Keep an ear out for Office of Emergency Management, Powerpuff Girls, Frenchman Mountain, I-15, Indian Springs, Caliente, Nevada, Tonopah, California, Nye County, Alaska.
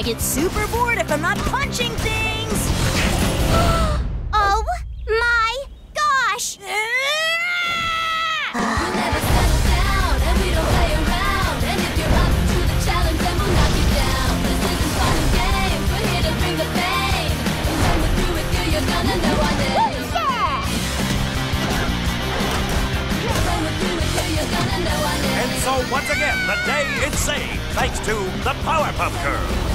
I get super bored if I'm not punching things! Oh my gosh! We'll never settle down, and we don't play around. And if you're up to the challenge, then we'll knock you down. This isn't fun and games, we're here to bring the pain. And when we're through with you, you're gonna know our name. And so once again, the day is saved thanks to the Powerpuff Girls.